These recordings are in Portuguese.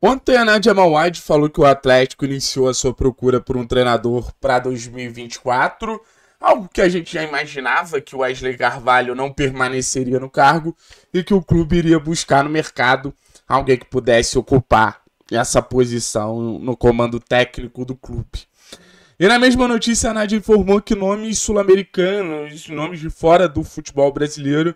Ontem a Nádia Malwide falou que o Atlético iniciou a sua procura por um treinador para 2024, algo que a gente já imaginava, que o Wesley Carvalho não permaneceria no cargo e que o clube iria buscar no mercado alguém que pudesse ocupar essa posição no comando técnico do clube. E na mesma notícia a Nádia informou que nomes sul-americanos, nomes de fora do futebol brasileiro,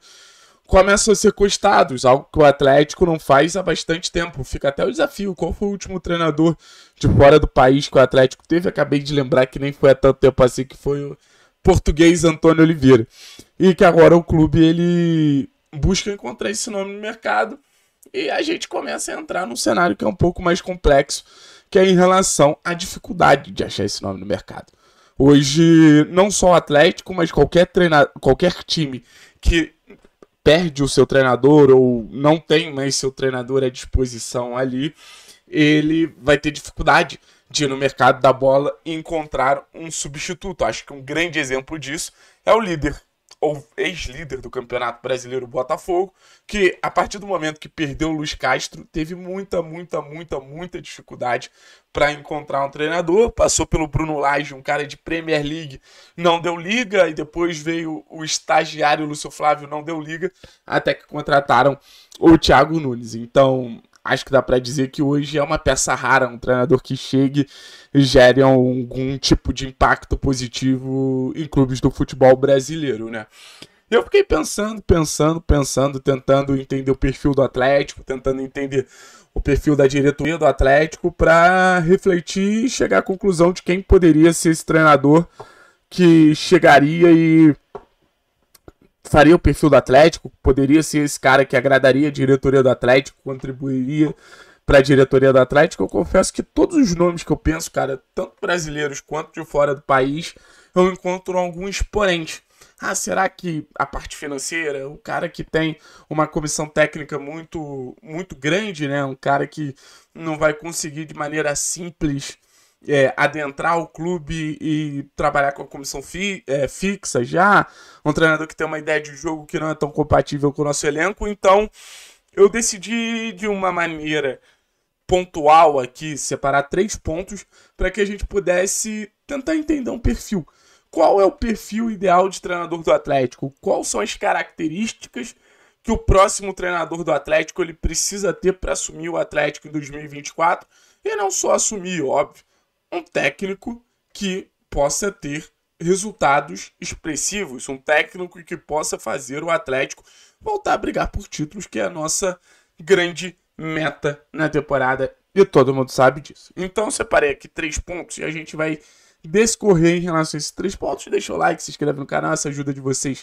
começam a ser costados, algo que o Atlético não faz há bastante tempo. Fica até o desafio, qual foi o último treinador de fora do país que o Atlético teve? Acabei de lembrar que nem foi há tanto tempo assim, que foi o português Antônio Oliveira. E que agora o clube ele busca encontrar esse nome no mercado e a gente começa a entrar num cenário que é um pouco mais complexo, que é em relação à dificuldade de achar esse nome no mercado. Hoje, não só o Atlético, mas qualquer time que perde o seu treinador ou não tem mais seu treinador à disposição ali, ele vai ter dificuldade de ir no mercado da bola e encontrar um substituto. Acho que um grande exemplo disso é o líder ou ex-líder do Campeonato Brasileiro, Botafogo, que a partir do momento que perdeu o Luiz Castro, teve muita dificuldade para encontrar um treinador. Passou pelo Bruno Lage, um cara de Premier League, não deu liga, e depois veio o estagiário Lúcio Flávio, não deu liga, até que contrataram o Thiago Nunes. Então, acho que dá para dizer que hoje é uma peça rara, um treinador que chegue e gere algum tipo de impacto positivo em clubes do futebol brasileiro, né? Eu fiquei pensando, tentando entender o perfil do Atlético, tentando entender o perfil da diretoria do Atlético para refletir e chegar à conclusão de quem poderia ser esse treinador que chegaria e faria o perfil do Atlético, poderia ser esse cara que agradaria a diretoria do Atlético, contribuiria para a diretoria do Atlético. Eu confesso que todos os nomes que eu penso, cara, tanto brasileiros quanto de fora do país, eu encontro alguns porém. Ah, será que a parte financeira, o cara que tem uma comissão técnica muito grande, né? Um cara que não vai conseguir de maneira simples adentrar o clube e trabalhar com a comissão fixa já, um treinador que tem uma ideia de jogo que não é tão compatível com o nosso elenco. Então eu decidi de uma maneira pontual aqui separar três pontos para que a gente pudesse tentar entender um perfil. Qual é o perfil ideal de treinador do Atlético? Quais são as características que o próximo treinador do Atlético ele precisa ter para assumir o Atlético em 2024? E não só assumir, óbvio, um técnico que possa ter resultados expressivos, um técnico que possa fazer o Atlético voltar a brigar por títulos, que é a nossa grande meta na temporada, e todo mundo sabe disso. Então eu separei aqui três pontos e a gente vai discorrer em relação a esses três pontos. Deixa o like, se inscreve no canal, essa ajuda de vocês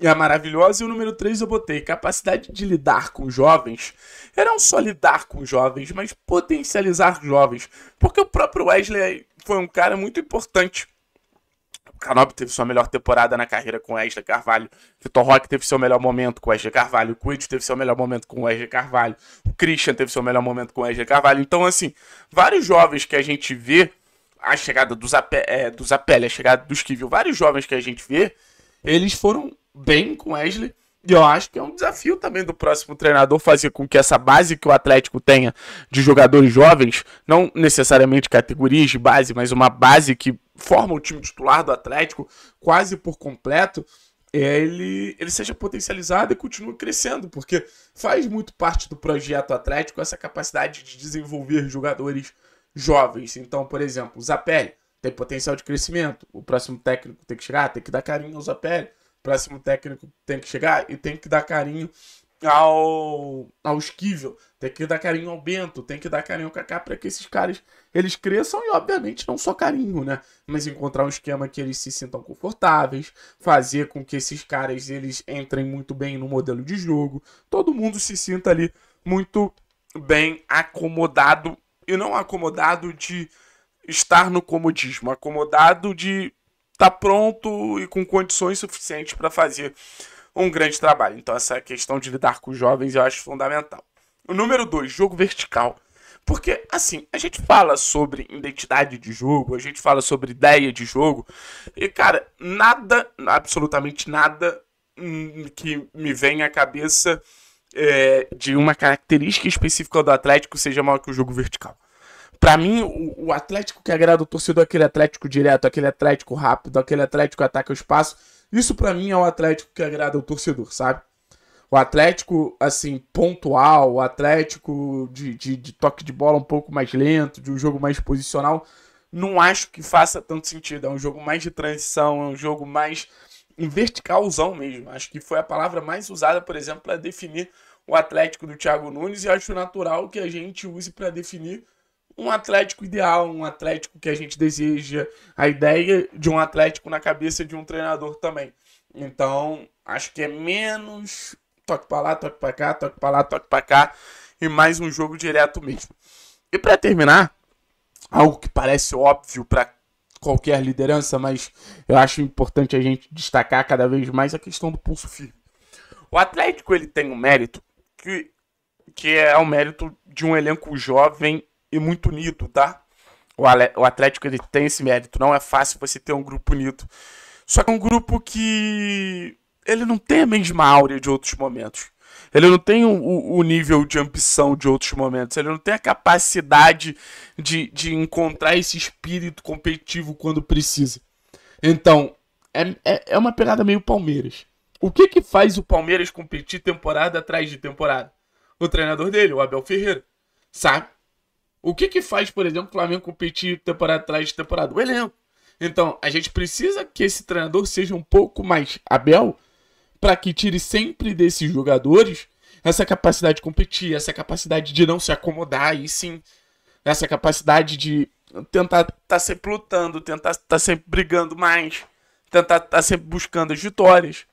é maravilhosa. E o número 3 eu botei capacidade de lidar com jovens. É não só lidar com jovens, mas potencializar jovens. Porque o próprio Wesley foi um cara muito importante. O Canop teve sua melhor temporada na carreira com Wesley Carvalho. Vitor Roque teve seu melhor momento com Wesley Carvalho. O Quid teve seu melhor momento com Wesley Carvalho. O Christian teve seu melhor momento com Wesley Carvalho. Então, assim, vários jovens que a gente vê, a chegada do Zappelli, a chegada do Esquivel, vários jovens que a gente vê, eles foram bem com Wesley, e eu acho que é um desafio também do próximo treinador fazer com que essa base que o Atlético tenha de jogadores jovens, não necessariamente categorias de base, mas uma base que forma o time titular do Atlético quase por completo, ele seja potencializado e continue crescendo, porque faz muito parte do projeto Atlético essa capacidade de desenvolver jogadores jovens. Então, por exemplo, o Zappelli tem potencial de crescimento, o próximo técnico tem que chegar, tem que dar carinho ao Zappelli. Próximo técnico tem que chegar e tem que dar carinho ao Esquivel, tem que dar carinho ao Bento, tem que dar carinho ao Cacá, para que esses caras eles cresçam e, obviamente, não só carinho, né? Mas encontrar um esquema que eles se sintam confortáveis, fazer com que esses caras eles entrem muito bem no modelo de jogo, todo mundo se sinta ali muito bem acomodado, e não acomodado de estar no comodismo, acomodado de tá pronto e com condições suficientes para fazer um grande trabalho. Então essa questão de lidar com os jovens eu acho fundamental. O número 2, jogo vertical. Porque, assim, a gente fala sobre identidade de jogo, a gente fala sobre ideia de jogo, e, cara, nada, absolutamente nada que me venha à cabeça de uma característica específica do Atlético seja maior que o jogo vertical. Pra mim, o Atlético que agrada o torcedor é aquele Atlético direto, aquele Atlético rápido, aquele Atlético que ataca o espaço. Isso pra mim é o Atlético que agrada o torcedor, sabe? O Atlético, assim, pontual, o Atlético de toque de bola um pouco mais lento, de um jogo mais posicional, não acho que faça tanto sentido. É um jogo mais de transição, é um jogo mais em verticalzão mesmo. Acho que foi a palavra mais usada, por exemplo, para definir o Atlético do Thiago Nunes, e acho natural que a gente use para definir um Atlético ideal, um Atlético que a gente deseja, a ideia de um Atlético na cabeça de um treinador também. Então, acho que é menos toque pra lá, toque pra cá, toque pra lá, toque pra cá, e mais um jogo direto mesmo. E pra terminar, algo que parece óbvio pra qualquer liderança, mas eu acho importante a gente destacar cada vez mais a questão do pulso firme. O Atlético, ele tem um mérito que é o mérito de um elenco jovem e muito unido, tá? O Atlético, ele tem esse mérito. Não é fácil você ter um grupo unido. Só que é um grupo que ele não tem a mesma áurea de outros momentos. Ele não tem o nível de ambição de outros momentos. Ele não tem a capacidade de encontrar esse espírito competitivo quando precisa. Então, é uma pegada meio Palmeiras. O que faz o Palmeiras competir temporada atrás de temporada? O treinador dele, o Abel Ferreira, sabe? O que faz, por exemplo, o Flamengo competir temporada atrás de temporada? O elenco. Então, a gente precisa que esse treinador seja um pouco mais Abel, para que tire sempre desses jogadores essa capacidade de competir, essa capacidade de não se acomodar, e sim, essa capacidade de tentar estar sempre lutando, tentar estar sempre brigando mais, tentar estar sempre buscando as vitórias.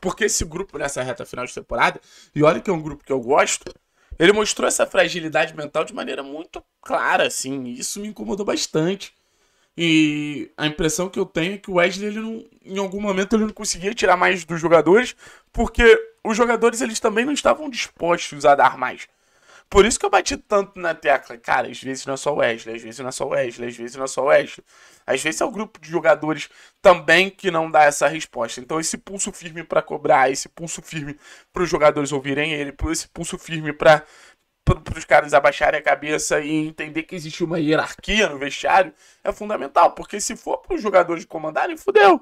Porque esse grupo, nessa reta final de temporada, e olha que é um grupo que eu gosto, ele mostrou essa fragilidade mental de maneira muito clara, assim, e isso me incomodou bastante. E a impressão que eu tenho é que o Wesley, ele não, em algum momento, ele não conseguia tirar mais dos jogadores, porque os jogadores, eles também não estavam dispostos a dar mais. Por isso que eu bati tanto na tecla. Cara, às vezes não é só o Wesley, às vezes não é só o Wesley, às vezes não é só o Wesley. Às vezes é o grupo de jogadores também que não dá essa resposta. Então esse pulso firme para cobrar, esse pulso firme para os jogadores ouvirem ele, esse pulso firme para os caras abaixarem a cabeça e entender que existe uma hierarquia no vestiário é fundamental, porque se for para os jogadores comandarem, fudeu.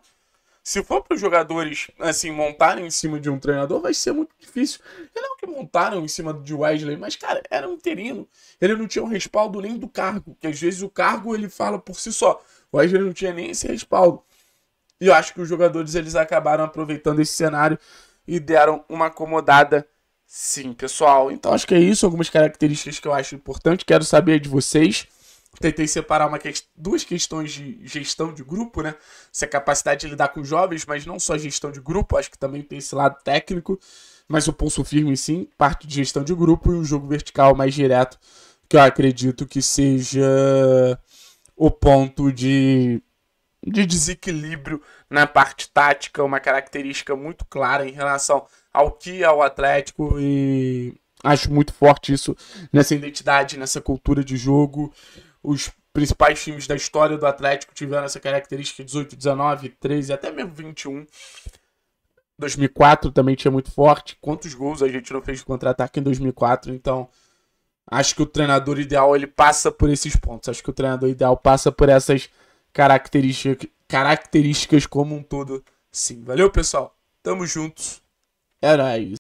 Se for para os jogadores assim montarem em cima de um treinador, vai ser muito difícil. E não que montaram em cima de Wesley, mas cara, era um interino, ele não tinha um respaldo nem do cargo, que às vezes o cargo ele fala por si só, o Wesley não tinha nem esse respaldo, e eu acho que os jogadores eles acabaram aproveitando esse cenário e deram uma acomodada. Sim, pessoal, então acho que é isso, algumas características que eu acho importante, quero saber de vocês. Tentei separar duas questões de gestão de grupo, né? Essa capacidade de lidar com jovens, mas não só gestão de grupo, acho que também tem esse lado técnico, mas o pulso firme sim, parte de gestão de grupo, e um jogo vertical mais direto, que eu acredito que seja o ponto de desequilíbrio na parte tática, uma característica muito clara em relação ao que é o Atlético, e acho muito forte isso nessa identidade, nessa cultura de jogo. Os principais times da história do Atlético tiveram essa característica: 18, 19, 13, até mesmo 21. 2004 também tinha muito forte. Quantos gols a gente não fez de contra-ataque em 2004? Então, acho que o treinador ideal ele passa por esses pontos. Acho que o treinador ideal passa por essas características como um todo. Sim, valeu pessoal, tamo juntos, é nóis.